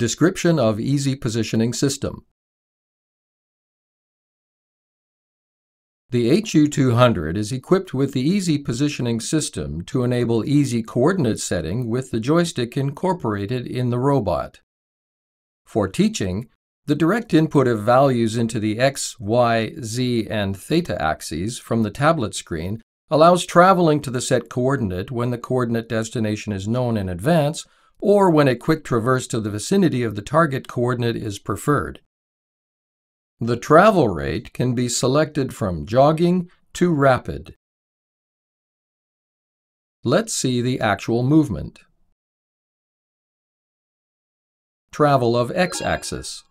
Description of Easy Positioning System. The HU-200 is equipped with the Easy Positioning System to enable easy coordinate setting with the joystick incorporated in the robot. For teaching, the direct input of values into the X, Y, Z, and theta axes from the tablet screen allows traveling to the set coordinate when the coordinate destination is known in advance or when a quick traverse to the vicinity of the target coordinate is preferred. The travel rate can be selected from jogging to rapid. Let's see the actual movement. Travel of X-axis.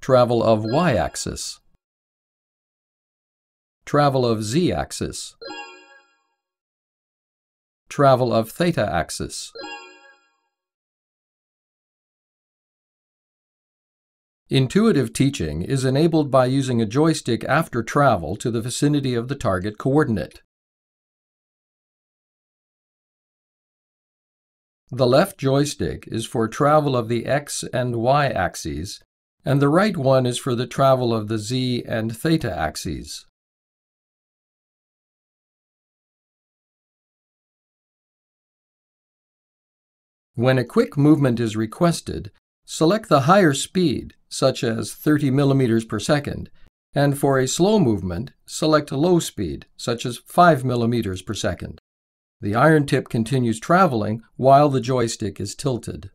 Travel of Y-axis. Travel of Z-axis. Travel of theta-axis. Intuitive teaching is enabled by using a joystick after travel to the vicinity of the target coordinate. The left joystick is for travel of the X and Y axes, and the right one is for the travel of the Z and theta axes. When a quick movement is requested, select the higher speed, such as 30 millimeters per second, and for a slow movement, select low speed, such as 5 millimeters per second. The iron tip continues traveling while the joystick is tilted.